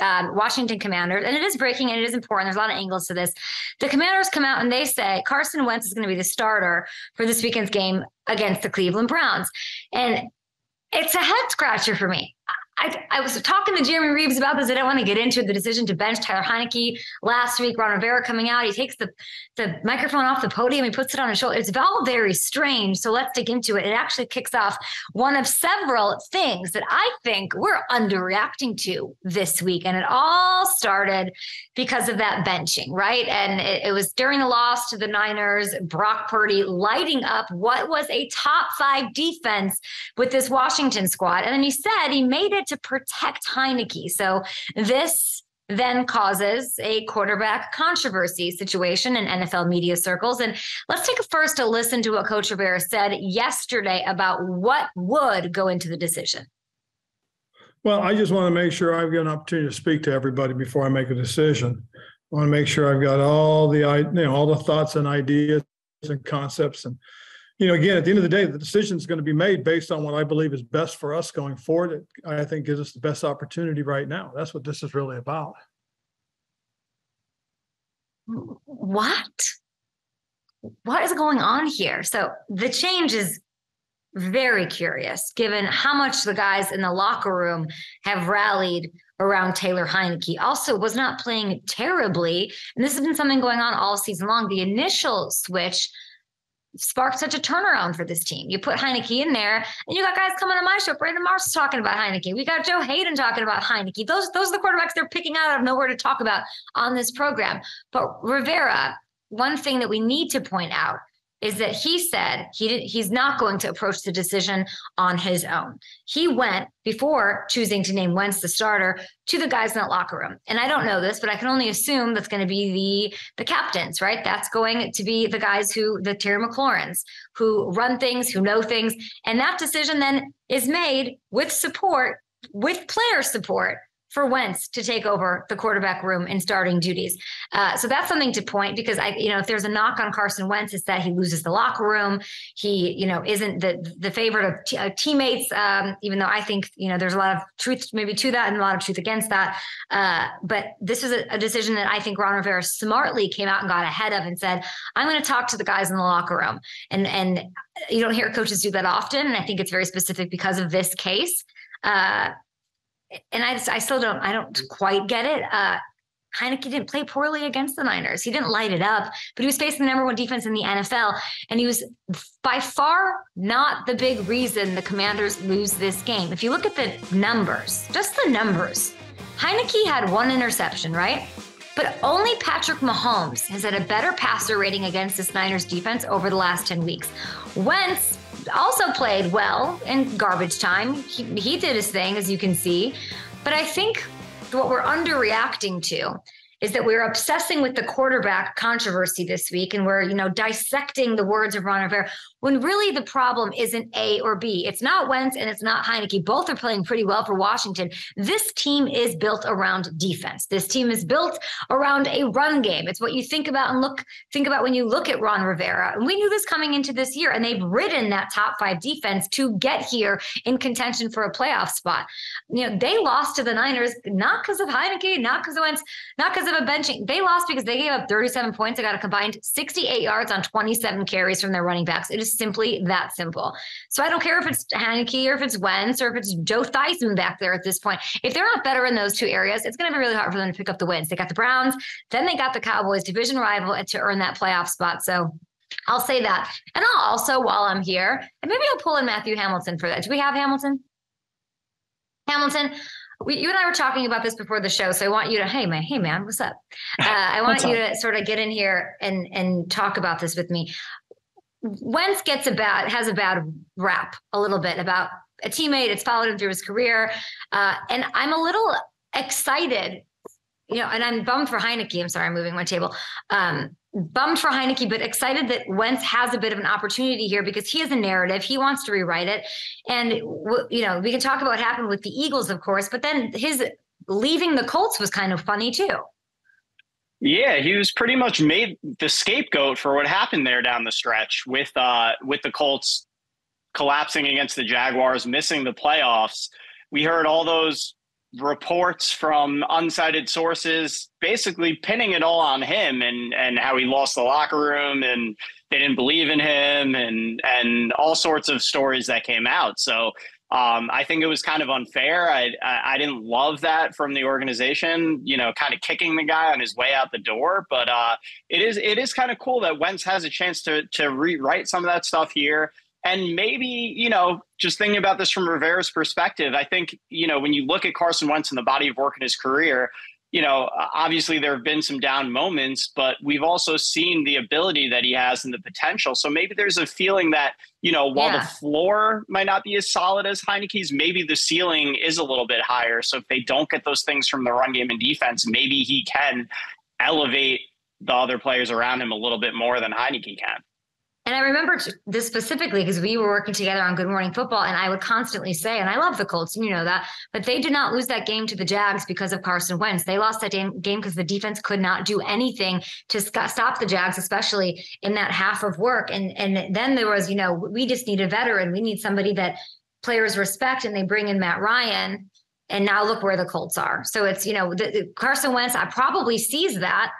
Washington Commanders, and it is breaking and it is important. There's a lot of angles to this. The Commanders come out and they say Carson Wentz is going to be the starter for this weekend's game against the Cleveland Browns. And it's a head scratcher for me. I was talking to Jeremy Reeves about this. I don't want to get into the decision to bench Tyler Heinicke last week. Ron Rivera coming out. He takes the microphone off the podium. He puts it on his shoulder. It's all very strange. So let's dig into it. It actually kicks off one of several things that I think we're underreacting to this week. And it all started because of that benching, right? And it was during the loss to the Niners, Brock Purdy lighting up what was a top five defense with this Washington squad. And then he said he made it to protect Heinicke. So this then causes a quarterback controversy situation in NFL media circles. And let's take a first to listen to what Coach Rivera said yesterday about what would go into the decision. Well, I just want to make sure I've got an opportunity to speak to everybody before I make a decision. I want to make sure I've got all the, all the thoughts and ideas and concepts. And, again, at the end of the day, the decision is going to be made based on what I believe is best for us going forward. It, I think, gives us the best opportunity right now. That's what this is really about. What is going on here? So the change is very curious, given how much the guys in the locker room have rallied around Taylor Heinicke. Also was not playing terribly. And this has been something going on all season long. The initial switch sparked such a turnaround for this team. You put Heinicke in there, and you got guys coming on my show. Brandon Marsh is talking about Heinicke. We got Joe Hayden talking about Heinicke. Those are the quarterbacks they're picking out of nowhere to talk about on this program. But Rivera, one thing that we need to point out is that he said he's not going to approach the decision on his own. He went, before choosing to name Wentz the starter, to the guys in that locker room. And I don't know this, but I can only assume that's going to be the captains, right? That's going to be the guys the Terry McLaurins, who run things, who know things. And that decision then is made with support, with player support, for Wentz to take over the quarterback room and starting duties. So that's something to point, because if there's a knock on Carson Wentz, it's that he loses the locker room. He, isn't the favorite of teammates, even though I think, there's a lot of truth maybe to that and a lot of truth against that. But this is a decision that I think Ron Rivera smartly came out and got ahead of and said, I'm going to talk to the guys in the locker room. And you don't hear coaches do that often. And I think it's very specific because of this case. And I still don't quite get it. Heinicke didn't play poorly against the Niners. He didn't light it up, but he was facing the number one defense in the NFL. And he was by far not the big reason the Commanders lose this game. If you look at the numbers, just the numbers, Heinicke had one interception, right? But only Patrick Mahomes has had a better passer rating against this Niners defense over the last 10 weeks. Wentz also played well in garbage time. He did his thing, as you can see. But I think what we're underreacting to is that we're obsessing with the quarterback controversy this week, and we're, dissecting the words of Ron Rivera, when really the problem isn't A or B. It's not Wentz and it's not Heinicke. Both are playing pretty well for Washington. This team is built around defense. This team is built around a run game. It's what you think about and think about when you look at Ron Rivera. And we knew this coming into this year, and they've ridden that top five defense to get here in contention for a playoff spot. They lost to the Niners, not because of Heinicke, not because of Wentz, not because of a benching. They lost because they gave up 37 points. They got a combined 68 yards on 27 carries from their running backs. It is simply that simple. So I don't care if it's Heinicke or if it's Wentz or if it's Joe Theismann back there at this point. If they're not better in those two areas, it's going to be really hard for them to pick up the wins. They got the Browns, then they got the Cowboys, division rival, to earn that playoff spot. So I'll say that. And I'll also, while I'm here, and maybe I'll pull in Matthew Hamilton for that. Do we have Hamilton? Hamilton, you and I were talking about this before the show, so I want you to, hey man, what's up? I want you to sort of get in here and talk about this with me. Wentz has a bad rap a little bit about a teammate. It's followed him through his career. And I'm a little excited, and I'm bummed for Heinicke. I'm sorry, I'm moving my table. Bummed for Heinicke, but excited that Wentz has a bit of an opportunity here because he has a narrative. He wants to rewrite it. And, we can talk about what happened with the Eagles, of course, but then his leaving the Colts was kind of funny too. Yeah, he was pretty much made the scapegoat for what happened there down the stretch with the Colts collapsing against the Jaguars, missing the playoffs. We heard all those reports from unsighted sources basically pinning it all on him and how he lost the locker room and they didn't believe in him and all sorts of stories that came out. So I think it was kind of unfair. I didn't love that from the organization, you know, kind of kicking the guy on his way out the door. But it is kind of cool that Wentz has a chance to rewrite some of that stuff here. And maybe, you know, just thinking about this from Rivera's perspective, I think, you know, when you look at Carson Wentz and the body of work in his career, you know, obviously there have been some down moments, but we've also seen the ability that he has and the potential. So maybe there's a feeling that, you know, while the floor might not be as solid as Heinicke's, maybe the ceiling is a little bit higher. So if they don't get those things from the run game and defense, maybe he can elevate the other players around him a little bit more than Heinicke can. And I remember this specifically because we were working together on Good Morning Football, and I would constantly say, and I love the Colts, and you know that, but they did not lose that game to the Jags because of Carson Wentz. They lost that game because the defense could not do anything to stop the Jags, especially in that half of work. And then there was, you know, we just need a veteran. We need somebody that players respect, and they bring in Matt Ryan. And now look where the Colts are. So it's, you know, Carson Wentz probably sees that,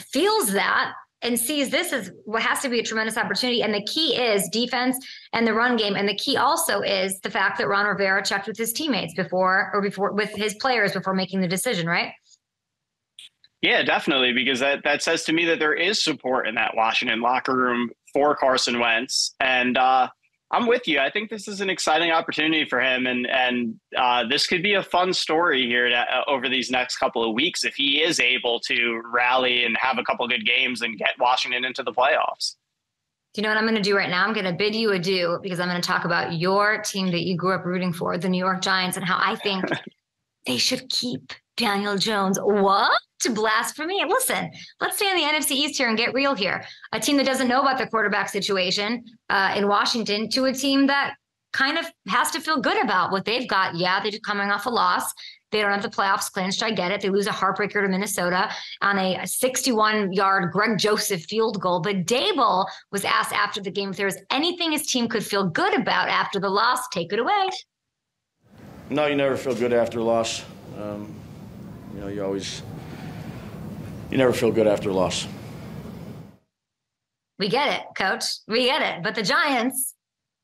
feels that, and sees this as what has to be a tremendous opportunity. And the key is defense and the run game. And the key also is the fact that Ron Rivera checked with his teammates with his players before making the decision, right? Yeah, definitely. Because that says to me that there is support in that Washington locker room for Carson Wentz. And I'm with you. I think this is an exciting opportunity for him. And this could be a fun story here over these next couple of weeks if he is able to rally and have a couple of good games and get Washington into the playoffs. Do you know what I'm going to do right now? I'm going to bid you adieu because I'm going to talk about your team that you grew up rooting for, the New York Giants, and how I think they should keep Daniel Jones. What? To blasphemy. Listen, let's stay in the NFC East here and get real here. A team that doesn't know about the quarterback situation in Washington to a team that kind of has to feel good about what they've got. Yeah, they're coming off a loss. They don't have the playoffs clinched. I get it. They lose a heartbreaker to Minnesota on a 61-yard Greg Joseph field goal. But Dabel was asked after the game if there was anything his team could feel good about after the loss. Take it away. No, you never feel good after a loss. You know, you never feel good after a loss. We get it, Coach. We get it. But the Giants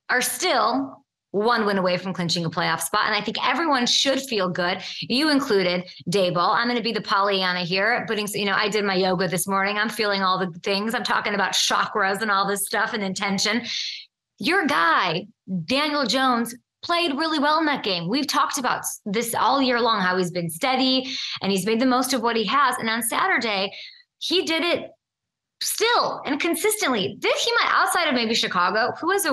are still one win away from clinching a playoff spot. And I think everyone should feel good. You included, Dayball. I'm going to be the Pollyanna here. You know, I did my yoga this morning. I'm feeling all the things. I'm talking about chakras and all this stuff and intention. Your guy, Daniel Jones, played really well in that game. We've talked about this all year long, how he's been steady and he's made the most of what he has. And on Saturday, he did it still and consistently. He might, outside of maybe Chicago, who is a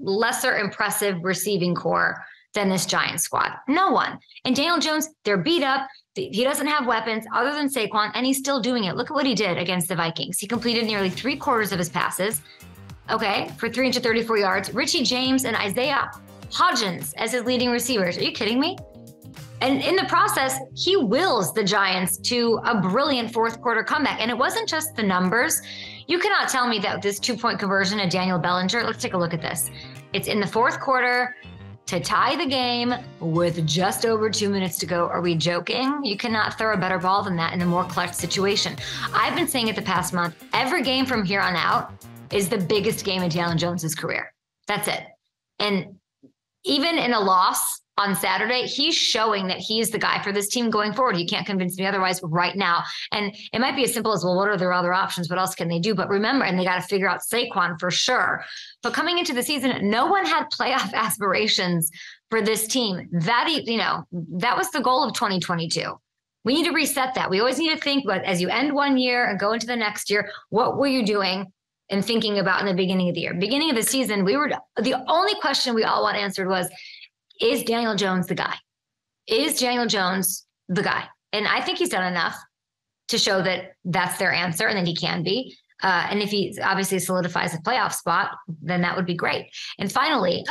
lesser impressive receiving core than this Giants squad? No one. And Daniel Jones, they're beat up. He doesn't have weapons other than Saquon, and he's still doing it. Look at what he did against the Vikings. He completed nearly 3/4 of his passes. Okay, for 334 yards, Richie James and Isaiah Hodgins as his leading receivers. Are you kidding me? And in the process, he wills the Giants to a brilliant fourth quarter comeback. And it wasn't just the numbers. You cannot tell me that this 2-point conversion of Daniel Bellinger, let's take a look at this. It's in the fourth quarter to tie the game with just over 2 minutes to go. Are we joking? You cannot throw a better ball than that in a more clutch situation. I've been saying it the past month, every game from here on out is the biggest game in Daniel Jones's career. That's it. And even in a loss on Saturday, he's showing that he is the guy for this team going forward. You can't convince me otherwise right now. And it might be as simple as, well, what are their other options? What else can they do? But remember, and they got to figure out Saquon for sure. But coming into the season, no one had playoff aspirations for this team. That, you know, that was the goal of 2022. We need to reset that. We always need to think, but as you end one year and go into the next year, what were you doing and thinking about in the beginning of the year? Beginning of the season, the only question we all want answered was, is Daniel Jones the guy? Is Daniel Jones the guy? And I think he's done enough to show that that's their answer and that he can be. And if he obviously solidifies a playoff spot, then that would be great. And finally,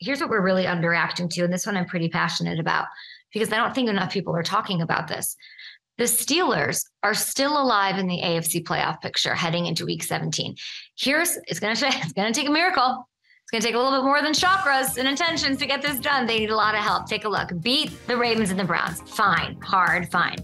here's what we're really underreacting to. And this one I'm pretty passionate about because I don't think enough people are talking about this. The Steelers are still alive in the AFC playoff picture heading into week 17. It's going to take a miracle. It's It's going to take a little bit more than chakras and intentions to get this done. They need a lot of help. Take a look. Beat the Ravens and the Browns. Fine. Hard. Fine.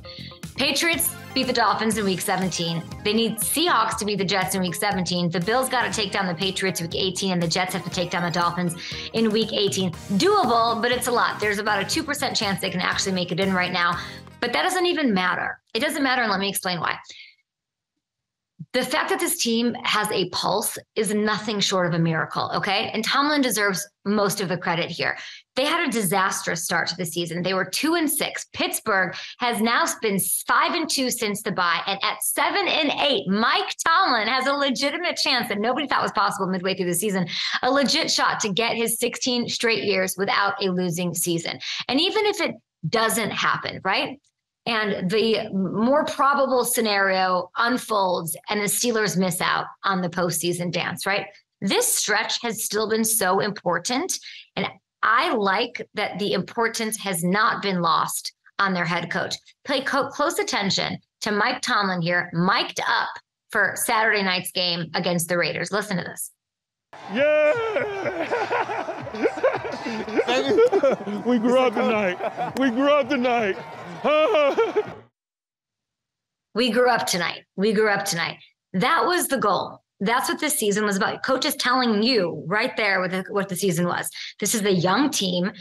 Patriots beat the Dolphins in Week 17. They need Seahawks to beat the Jets in Week 17. The Bills got to take down the Patriots Week 18, and the Jets have to take down the Dolphins in Week 18. Doable, but it's a lot. There's about a 2% chance they can actually make it in right now. But that doesn't even matter. It doesn't matter, and let me explain why. The fact that this team has a pulse is nothing short of a miracle, okay? And Tomlin deserves most of the credit here. They had a disastrous start to the season. They were 2-6. Pittsburgh has now been 5-2 since the bye. And at 7-8, Mike Tomlin has a legitimate chance that nobody thought was possible midway through the season, a legit shot to get his 16 straight years without a losing season. And even if it doesn't happen, right? And the more probable scenario unfolds and the Steelers miss out on the postseason dance, right? This stretch has still been so important. And I like that the importance has not been lost on their head coach. Pay close attention to Mike Tomlin here, mic'd up for Saturday night's game against the Raiders. Listen to this. Yeah! We grew up tonight. We grew up tonight. We grew up tonight. We grew up tonight. That was the goal. That's what this season was about. Coach is telling you right there what the season was. This is the young team.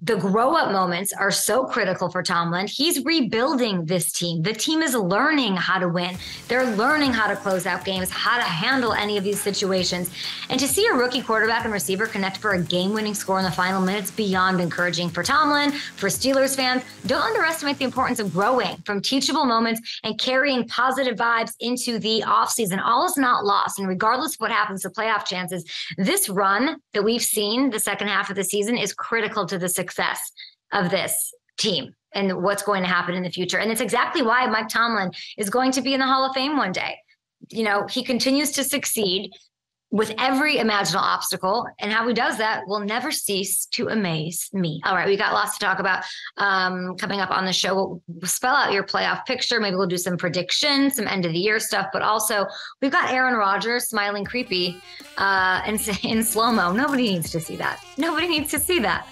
The grow-up moments are so critical for Tomlin. He's rebuilding this team. The team is learning how to win. They're learning how to close out games, how to handle any of these situations. And to see a rookie quarterback and receiver connect for a game-winning score in the final minutes beyond encouraging for Tomlin, for Steelers fans. Don't underestimate the importance of growing from teachable moments and carrying positive vibes into the offseason. All is not lost. And regardless of what happens to playoff chances, this run that we've seen the second half of the season is critical to the success of this team and what's going to happen in the future. And it's exactly why Mike Tomlin is going to be in the Hall of Fame one day. You know, he continues to succeed with every imaginable obstacle, and how he does that will never cease to amaze me. All right. We got lots to talk about coming up on the show. We'll spell out your playoff picture. Maybe we'll do some predictions, some end of the year stuff, but also we've got Aaron Rodgers smiling creepy in slow-mo. Nobody needs to see that. Nobody needs to see that.